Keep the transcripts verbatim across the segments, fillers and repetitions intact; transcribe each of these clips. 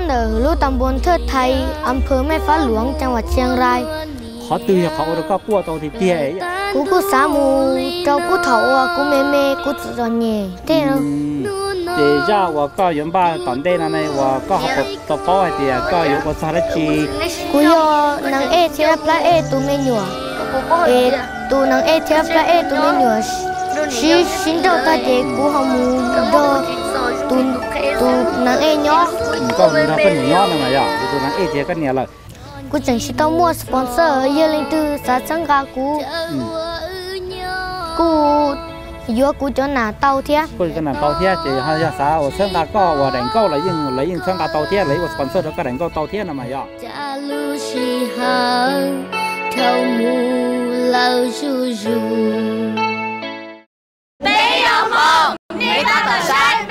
นนเดอร์ลู่ตำบลเทิดไทยอำเภอแม่ฟ้าหลวงจังหวัดเชียงรายขอตื่นเขาแล้วก็ปั้วตรงที่เตี้ยกูกูสามูเจ้ากูเถาอ่ะกูเมเมกูจอนเย่เท่าเดี๋ยวว่าก็ย้อนบ้านตอนเด็กนั่นเองว่าก็หักตบป้อยเดียก็อยู่กับสารจีกูยอนางเอเชียพระเอตูเมนัวเอตูนางเอเชียพระเอตูเมนัวชิชินเดอร์ตาเจกูหามูเดอตูตูนางเอเนาะก็มันก็หนูเนาะนั่นแหละย่าตูนางเอเชียก็เนี่ยแหละกูจังชิต้องมั่วสปอนเซอร์เยอะเลยตือสาสังกากูกูยัวกูจะหนาเตาเทียกูจะหนาเตาเทียจะหายาสาวสังกาก็ว่าแดงก็เลยยิ่งเลยยิ่งสังกาเตาเทียเลยว่าสปอนเซอร์แล้วก็แดงก็เตาเทียนะมายา没有梦，你到的山飞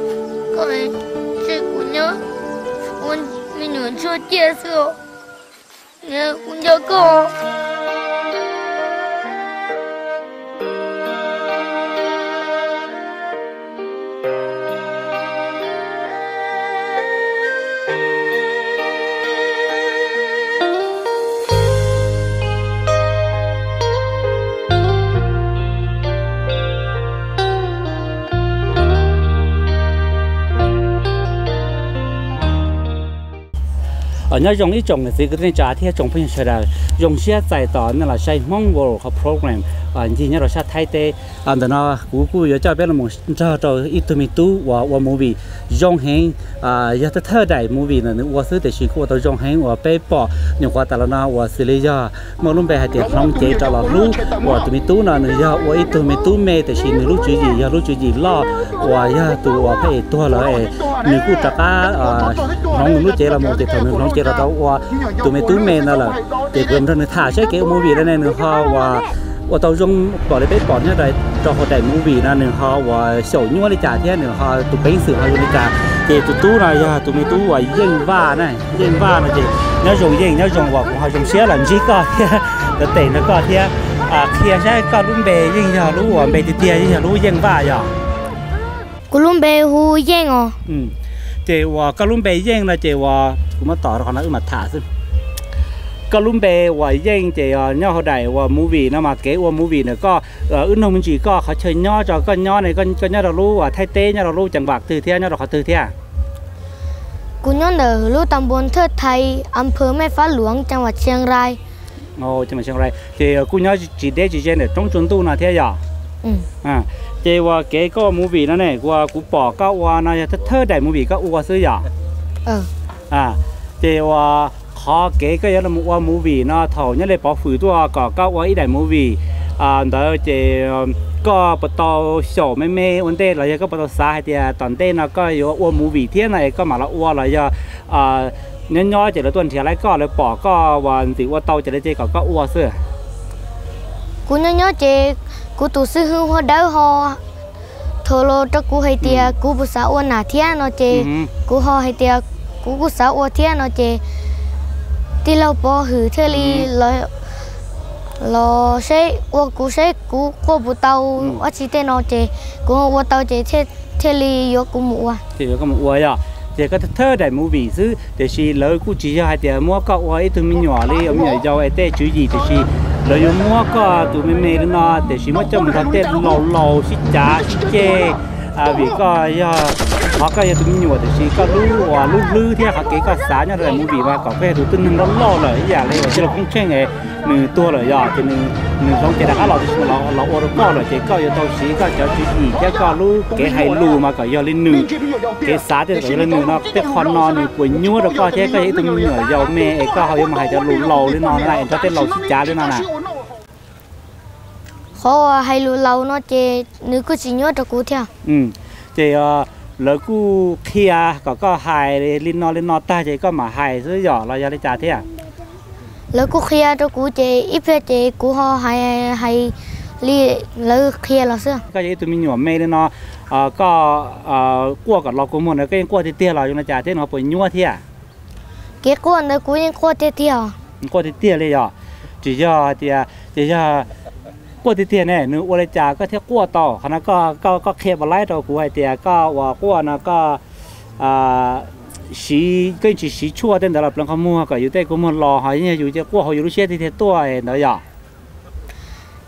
có thể chơi của nhó, muốn mình muốn cho chia sẻ.เนี่ยคุณเจ้าก็อันนี้ยงนี่จงเนี่ยสิก็ในจ่าที่จงเพื่อนชาวดาวยงเชื่อใจต่อนั่นแหละใช่HMONGWORLDเขาโปรแกรมอันที่นี่เราชาติไทยเตอันเดนอกูกูอยากจะเป็นละมุนจะจะอีตัวมีตู้ว่าว่ามูวี่ยงเฮงอ่าอยากจะเท่าใดมูวี่นั่นว่าซื้อแต่ชีกูว่าตัวยงเฮงว่าไปปอหนุ่มกว่าแต่ละน้าว่าสิริยาเมื่อลุ่มไปหาเด็กน้องเจตลอดรู้ว่าตัวมีตู้นั่นหนึ่งยาว่าอีตัวมีตู้เมแต่ชีมีรู้จุดจียารู้จุดจีล่อว่ายาตัวว่าไปตัวเลยมีกูตะก้าอ่าน้องหนุ่มรู้เจละมุนเด็กทำหนุ่มน้องเจเราตัวว่าตัวมีตู้เมนั่นแหละเด็กเริ่มทำหนึ่งถ่ายใช้เกี่ยวมูวี่แล้วในหนึ่งข้อว่าว่าตัวจงบอกเลยไปปอดเนี่ยได้จอเขาได้มูวี่นะหนึ่งเขาว่าเสี่ยวยั่วในจ่าที่หนึ่งเขาตุกเป็นสื่อเขาอยู่ในจ่าเจตุตู้นะยาตุมีตู้ว่าเย็นว่านะเย็นว่านะเจเนื้อจงเย็นเนื้อจงว่าของเขาจงเสียหลังจีก็เที่ยแต่เตะนะก็เที่ยอ่าเที่ยใช่ก็รุ่มเบย์ยิ่งจะรู้ว่าเบย์เตี้ยยิ่งจะรู้เย็นว่าอย่างกูรุ่มเบย์หูเย็นอ๋ออืมเจว่าก็รุ่มเบย์เย็นนะเจว่ากูมาต่อเขาหน้าอึมถ่าซึ่งก็ลุ่มเบว่าเย่งเจียย่อเขาได้ว่ามูวี่นะมาเก๋ว่ามูวี่เนี่ยก็อึนหงมันจีก็เขาเชยย่อจอก็ย่อในก็ก็ย่อเรารู้ว่าไทยเต้ย่อเรารู้จังหวัดตือเที่ยย่อเราเขาตือเที่ยกูย่อเดอร์ลู่ตำบลเทิดไทยอำเภอแม่ฟ้าหลวงจังหวัดเชียงรายโอ้จังหวัดเชียงรายเจียกูย่อจีเด้จีเจเนี่ยต้องจนตู้นะเที่ยย่ออ่าเจียว่าเก๋ก็มูวี่นั่นเองว่ากูปอก็ว่านะถ้าเธอได้มูวี่ก็อัวซื้อย่อเอออ่าเจียว่าขอเก๋ก็ยังละมุว่ามูวี่นะเท่านี้เลยพอฝืนตัวก็ก็ว่าอีได้มูวี่อ่าแต่เจก็ปตอโฉมไม่เมวันเต้เราก็ปตอสาให้เดียตอนเต้เราก็อยู่ว่ามูวี่เที่ยงไหนก็มาละว่าเราจะอ่าเนื้อย่อเจริญตัวเทียไรก็เลยปอก็วันสิว่าเตาเจริญเจก็ก็ว่าเสือกูเนื้อย่อเจกูตัวซื้อหัวเดาหอโทโลจะกูให้เดียกูภาษาอ้วนหนาเที่ยงเราเจกูหอให้เดียกูภาษาอ้วนเที่ยงเราเจที่เราพอหือเทลีเราเราใช้ว่ากูใช้กูควบเตาว่าชีเตนอเจกูว่าเตาเจเทเทลียกูหมูอ่ะเทลีก็หมูอ่ะย่ะเจก็เธอได้มูบีซื้อแต่ชีเลยกูจีจะให้เดี๋ยวมัวก็ว่าไอ้ตัวมีหน่อเลยเอามีหน่อยเจ้าไอ้เต้ชื่อจีแต่ชีเลยอยู่มัวก็ตัวไม่เมรนอแต่ชีมัวจะมันทำเต้เราเราชิจ้าชิเจอาบีก็ย่ะเขาก็ยังตุ้มหนวดแต่ชีก็รู้ว่ารู้ลื้อที่เขาเก๋ก็สาเนี่ยอะไรมูบีว่าก็แค่ดูตึ้งหนึ่งร้อนร้อนเลยอย่างเลยว่าที่เราคงเช่นไงหนึ่งตัวเลยย่อที่หนึ่งหนึ่งสองเจ็ดถ้าเราเราเราโอรสก็เลยเก๋ก็ยังตัวชีก็จะจีอีเก๋ก็รู้เก๋ให้รู้มาก็ย่อเลยหนึ่งเก๋สาที่เราเลยหนึ่งเนาะแต่คอนนอนหนึ่งป่วยยั่วแล้วก็เท่ก็ยังตุ้มหนวดยาวเมย์ก็เขายังมาให้จะรู้เราเลยนอนอะไรเขาเต้นเราชิจ้าด้วยนั่นน่ะเขาให้รู้เราเนาะเจนึกก็จียั่วตะกูเท่าอืมเจอ lỡ cú kia có có hài lên nó lên nó ta chỉ có mà hài dưới giỏ là ra lên trà thế à lỡ cú kia cho cú chế ít ra chế cú ho hài hài li lỡ kia là xưa cái gì tụi mình nhỏ mê lên nó có cua cả lò cua một cái cua thì tia là cho nó trà thế nó phải nhua thế à cái cua này cú những cua thì tia cua thì tia đây rồi chỉ cho thì chỉ cho cua thì tiền này nếu uống trà có theo cua tàu, còn nó có có có kẹp vào lái tàu của hai tiền, có và cua nó có à xí cái chỉ xí chua tên đó là bằng không mua, còn dưới đây cũng một lò hỏi như dưới đây cua họ dưới xe thì thế tuổi đó giờ.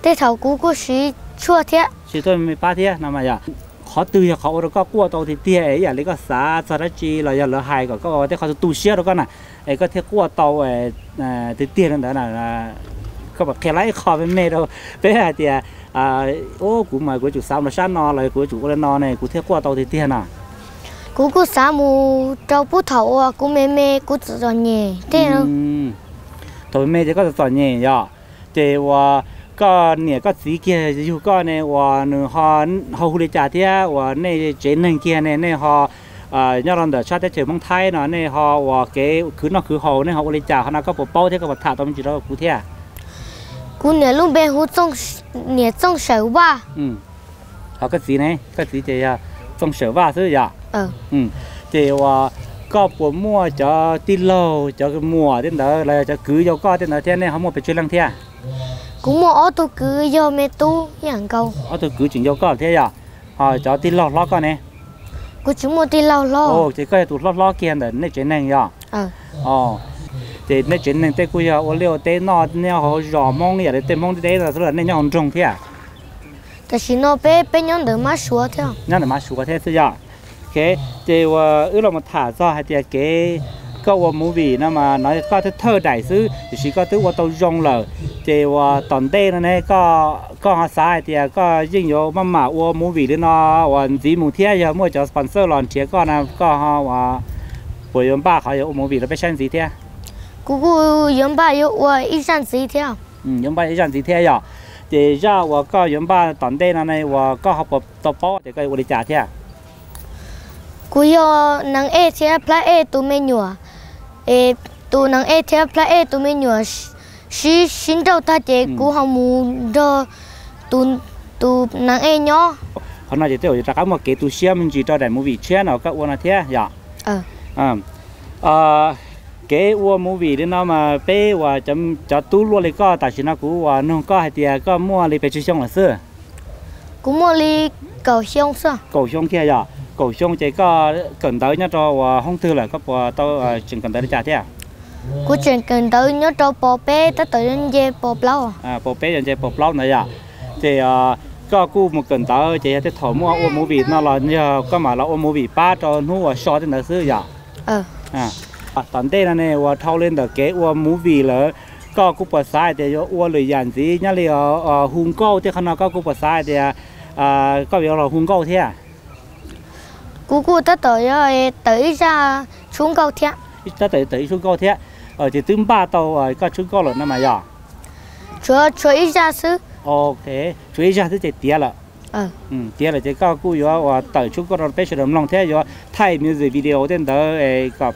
Thế thầu cú cua xí chua thế. Xí tôi mười ba thế, nào mà giờ họ từ giờ họ uống có cua tàu thì tiền ấy giờ lấy có xá xá đất chi là giờ lỡ hai còn có thế họ tu sửa đó con này, ấy có theo cua tàu ấy thì tiền đó là các bạn khéo lái khó với mẹ đâu, thế là thì à, ô cụ mày của chủ sáu nó sát no rồi của chủ lên no này cụ theo qua tàu thì tiền à, cụ cụ sáu mù trâu bút thầu à cụ mẹ mẹ cụ giòn nhẹ thế không? Thầu mẹ chỉ có giòn nhẹ nhở, thì và con nhẹ có gì kia dù con này và họ họ hụt trả thế và này chế năng kia này này họ à nhớ rằng để cho tới trường mong Thái nó này họ và cái cứ nó cứ hầu này họ hụt trả họ nó có bộ bao thế các bạn thả tao mình chỉ đâu cụ thế à? Cú nè luôn bé hú trong nè trong sầu ba. Ừ. Họ cái gì này? Cái gì thì trong sầu ba thôi à? Ừ. Ừ. Thì và có của mua cho tin lâu cho cái mùa đến đó là cho cưới cho con đến đó thế này họ mua phải chơi lăng thế à? Cũng mua ô tô cưới cho mẹ tú nhàng câu. Ô tô cưới chuyện cho con thế à? Họ cho tin lâu lo con này. Cú chúng mua tin lâu lo. Ồ, thì cái tụi lo lo kia là nên chuyện này à? Ừ. Ồ. Thì nói chuyện này tới cuối giờ ô liu tới nó nhau họ rò mong gì để tới mong tới đấy là số là nên nhau hồng trồng thế à? Tại vì nó bé bé nhau được má sủa thế. Nhau được má sủa thế thôi giờ. Cái thì ước là một thả do hay thì cái câu movie nó mà nói có thứ thơ đại sứ chỉ có thứ tàu rong lờ thì toàn tê nó này có có họ sai thì có riêng vô mắm mà ô movie đấy nó còn gì mùng thế giờ mua cho sponsor lòn chế con nào có họ buổi hôm ba họ ô movie nó phải xem gì thế? Cú cú yếm ba yêu qua ít sản gì thế à? Yếm ba ít sản gì thế à? Thì ra qua có yếm ba toàn đây là này qua có học tập tập báo để cái uỷ trả thế à? Cú yo năng e thế, pla e tụi mình nhua, e tụi năng e thế, pla e tụi mình nhua, xí xin đâu ta chế cú học mù do tụi tụi năng e nhó. Hôm nay thì tôi ra cái một cái tụi xem mình chỉ cho đại movie chuyên nào các uỷ thế à? Ờ. Ờ. Cái uo movie đấy nó mà bé và chấm cho tú luôn đấy có, tại vì nó cũng và nó có hay thì có mua đi về chơi xong là xưa, cũng mua đi cầu xong xưa, cầu xong kia giờ, cầu xong chỉ có cần tới nhá cho và không thư là có tao chuyện cần tới để trả thế à? Cũng chuyện cần tới nhá cho bỏ bé tới tới đến về bỏ lâu à, bỏ bé đến về bỏ lâu này giờ, thì có cú một cần tới chỉ để thổi mua uo movie nó là giờ có mà là uo movie ba cho nó và so đến là xưa giờ, ờ à. Tận đây là này, và thâu lên được cái uo movie là có cúp bờ sai thì uo lười giản gì nhá liền hung câu thì khi nào có cúp bờ sai thì có việc là hung câu thế à? Cú cú tới tới tới ra xuống câu thế. Tới tới tới xuống câu thế. Ở thì thứ ba tàu rồi có xuống câu rồi nó mà giờ. Chúa chúa ít ra xứ. Ok, chúa ít ra xứ thì tiếc rồi. Ừ. Tiếc là chỉ có cú rồi tới xuống câu rồi bây giờ làm lòng thế rồi thay music video đến đó gặp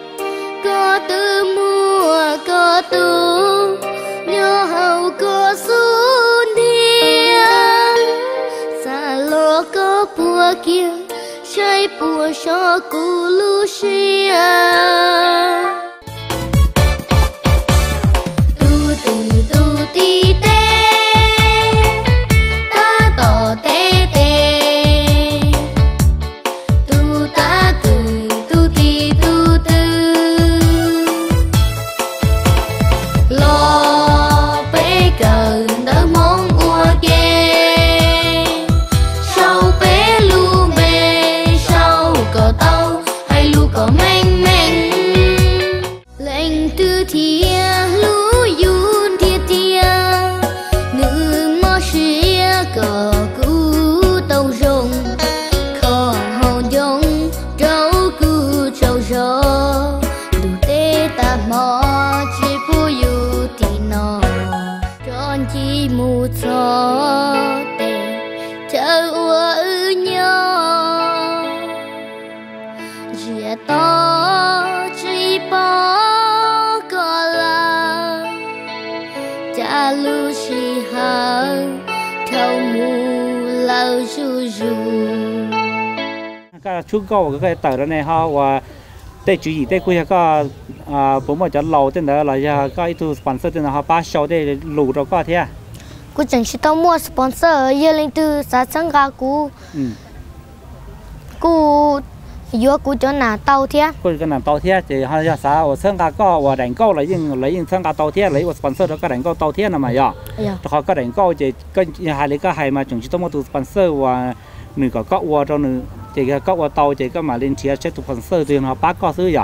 có tư mua có tu. Hầu có xuống điên xa lô có bùa kia trái bùa cho cụ Lucia. Tao hay lu có mênh mênh chúng có cái tờ đó này họ và tây chủ gì tây quê có bố mẹ cho lầu tên đó là giờ có ít tu sponsor tên là họ ba sáu để lù đâu có thế à? Cú chẳng chỉ tao mua sponsor giờ lên từ xã Sơn Ga cú cú vừa cú cho nà tàu thế à? Cú cho nà tàu thế thì họ giờ xã Sơn Ga có và đánh câu lấy những lấy những Sơn Ga tàu thế lấy một sponsor đó có đánh câu tàu thế nào mà giờ họ có đánh câu thì cái hai lấy cái hai mà chẳng chỉ tao mua từ sponsor và nửa có cọ qua cho nửa chỉ cái cốc tàu chỉ có mà lên chia sẽ tụt phần sơ thì họ bác có thứ gì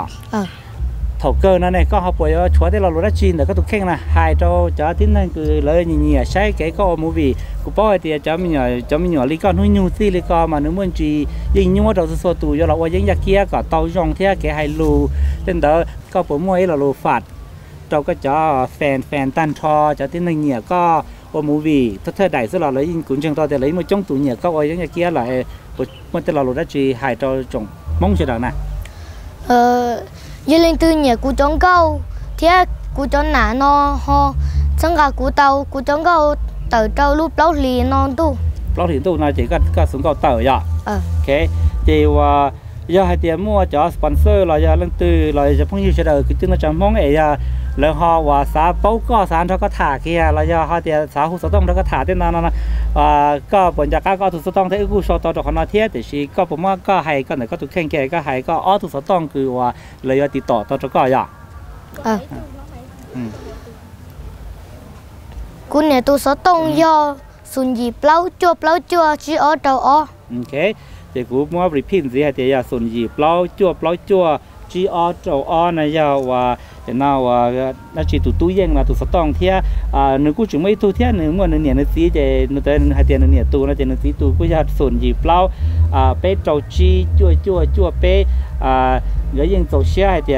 thầu cơ này có học với chúa thế là lúa đất chín để các tụt khen là hai cho cho tiến lên cứ lời nhì nhì sai cái có mũ vị của bói thì cho mình nhỏ cho mình nhỏ lý con nuôi nhu si lý con mà nếu muốn gì dính nhau đầu số tù do là qua dính ra kia cả tàu rong thế cái hai lù trên đó có bốn mươi là lù phạt cho các cho fan fan tan cho cho tiến lên nhì có mũ vị thất thế đại rất là lấy dính cuốn trường to thì lấy một trong tủ nhì có qua dính ra kia lại một tên là lô đã chỉ hại cho chồng mong chờ đợi nè. Ờ, giờ lên từ nhà cụ trống câu, thế cụ trống nã nó ho, xong cả cụ tàu cụ trống câu tàu trâu lúc lóc lì non tu. Lóc lì tu này chỉ cần cả xuống câu tàu vậy. Ờ. Okay, thì và giờ hai tiền mua cho sponsor là giờ lên từ là giờ phong nhiêu chờ đợi cái tiếng là chồng mong ấy giờ là họ và xã bố có xã nó có thả kia là giờ họ thì xã hữu số đông nó có thả thế nào nó có bọn nhà cá có thuộc số đông thế u số to cho họ nói thế thì chỉ có bọn mua có hay có này có thuộc khen kẻ có hay có ở thuộc số đông cứ và lấy ở tỉ tỏ to cho coi vậy. Cún này tôi số đông do sùng gì plau chua plau chua chỉ ở đâu ở. Ok thì cún mua repeat gì hay thì giờ sùng gì plau chua plau chua chỉ ở đâu ở này giờ và thế nào nó chỉ tụt túi giang là tụt sọt tòng thia nếu cứ chúng mấy tụt thia nếu mà nửa nẻ nửa tí thì nửa tới hai tiền nửa nẻ tụt nửa tiền nửa tí tụt cứ ra sồn gì plau bé trâu chi chua chua chua bé gửi giang trâu xe hay thì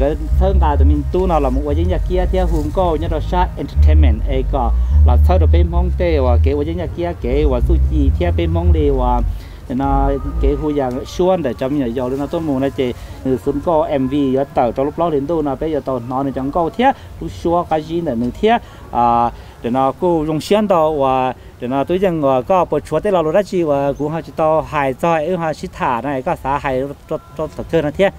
gửi thơm ta tụi mình tụt nào là một cái giang nhà kia thia hùng co nhà đó sát entertainment ấy cả là thâu được bên mong tê và kế với giang nhà kia kế và suy chi thia bên mong đi và thế nó cái khu nhà xuân để trong nhà giàu nên nó tốt mùa này chị người xuống co mv giờ tàu trong lúc đó đến đâu là bây giờ tàu nó này trong câu thiết lúc xua cái gì để mình thiết à để nó cô dùng xuyên tàu và để nó tôi rằng là có một số cái lò lót chi và cũng hai chị tàu hài roi ở hai chị thả này có xả hài cho cho thật chơi nó thiết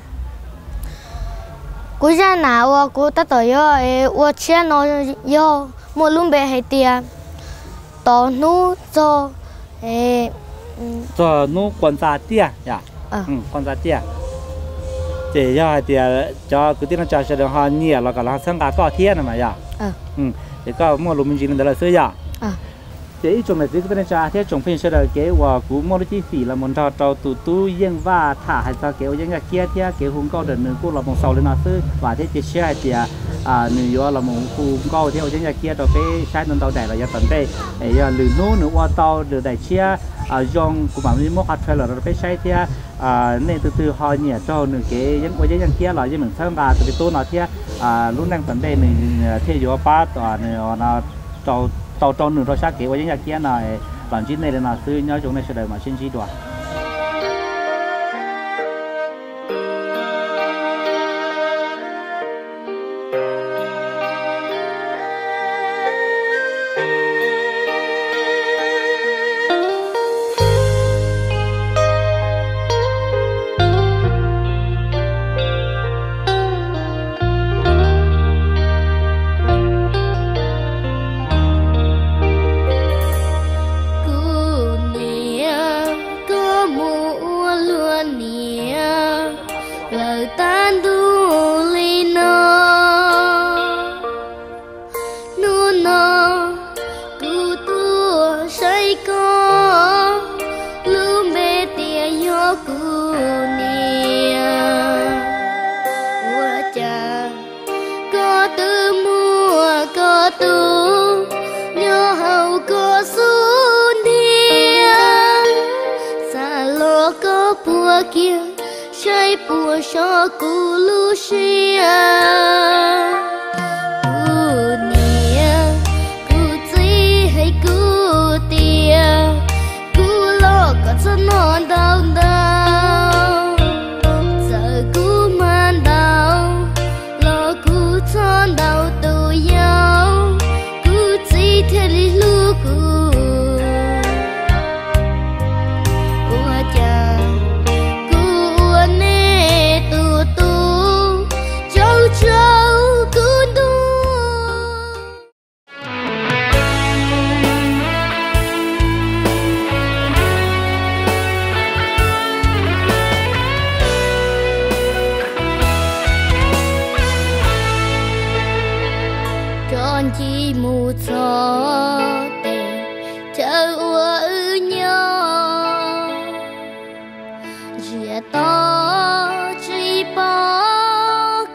cuối ra nào cô ta tới rồi qua xuyên nó do một lúc bé hay tiền tàu nút cho cho nó quan sát tia, nhá, quan sát tia, thì do thì cho cứ tin là cho sẽ được họ nhiều là cả là sang cả cỏ thiên này mà nhá, thì có mua lúm gì nên đó là sữa nhá, thì trồng này thì cứ tin là cho thế trồng phim sẽ được kế và cú mua chi phí là một trò trò tụ tụ riêng và thả hay sao kéo riêng là kia thế kéo hùng cao đợt nương cô là một sầu lên là sữa và thế thì sẽ thì à nửa do là một hùng cao theo riêng là kia rồi cái sai nên tàu đẻ là do tận đây, để lử nô nửa qua tàu được đẻ chia à dòng của bạn đi mua hạt xoài là nó phải xay thì à nên từ từ họ nhẹ cho nửa cái những cái những kia là như mình sang bà từ từ nó thì à lúc đang tận đây mình theo dõi ba toàn là tàu tàu tàu nửa tàu sát cái cái những kia này bản chất này là từ nhau chúng này sẽ đợi mà xin chi đoạt có tư mùa có tu nhớ hầu có xuân thiên xa lô có bùa kia trái bùa cho cú lưu xia. Non đau đau giờ cũ man đau lo cũ tròn đau tù nhau cứ chỉ thế lũ cũ qua cha cũ nè tù tù châu châu cũ đu. Chỉ mù gió tình chờ ua ư nhau dìa to chỉ bỏ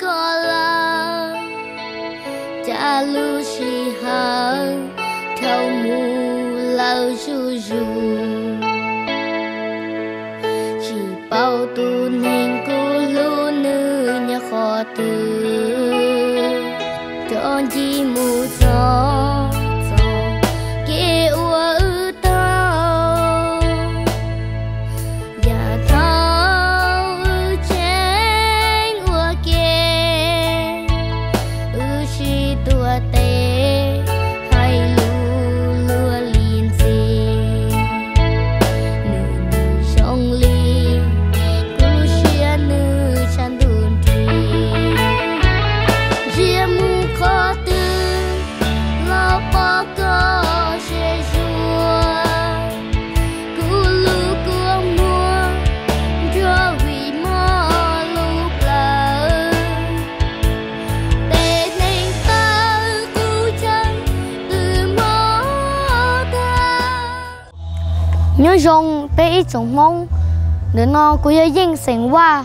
có là cha lưu xì hờ theo mù lâu dù dù chỉ bao tu nên cô lưu nữ nhà khó tư con chỉ mù gió kia ua ư tao và thao ư chén ua kia ư chi tua tê hay lù lùa liền gì nửa nửa trong ly cứ chia nửa chăn đùn trì riêng khó tư lo bỏ có sẽ rùa cú lưu cua mua cho vì mò lúc lỡ để nên ta cú chân từ mò ta nhớ rong bé ít sống mong nữa nó cú dây dính sành qua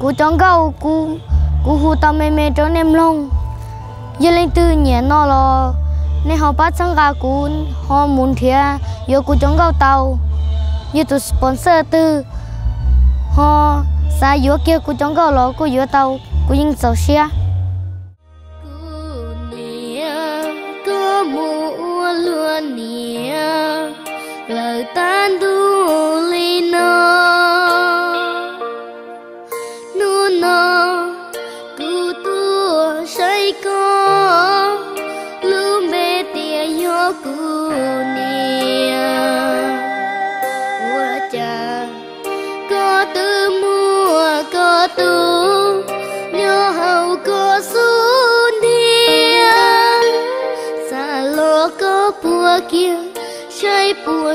cú chọn câu cú cú hù tao mê mê cho nem long giờ lên từ nhẹ nó lo nên họ bắt sang gà cún họ muốn thia giờ cú chống gạo tàu như tụi sponsor từ họ xa giữa kia cú chống gạo lo cú giữa tàu cú dính sầu xia có lưu mê tia yo cu nia qua cha có tư mùa có tu nhớ hầu có xuân thiên xa lô có bùa kia trái bùa